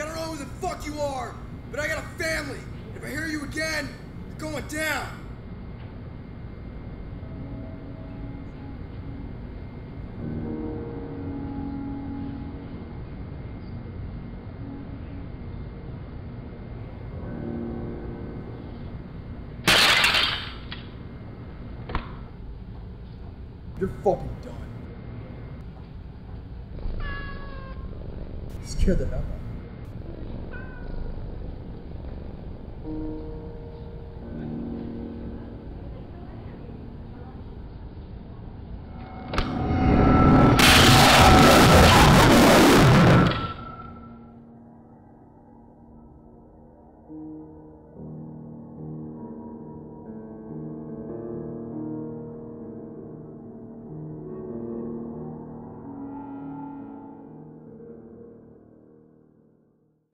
Like, I don't know who the fuck you are, but I got a family. If I hear you again, you're going down. You're fucking done. Scared the hell out of me.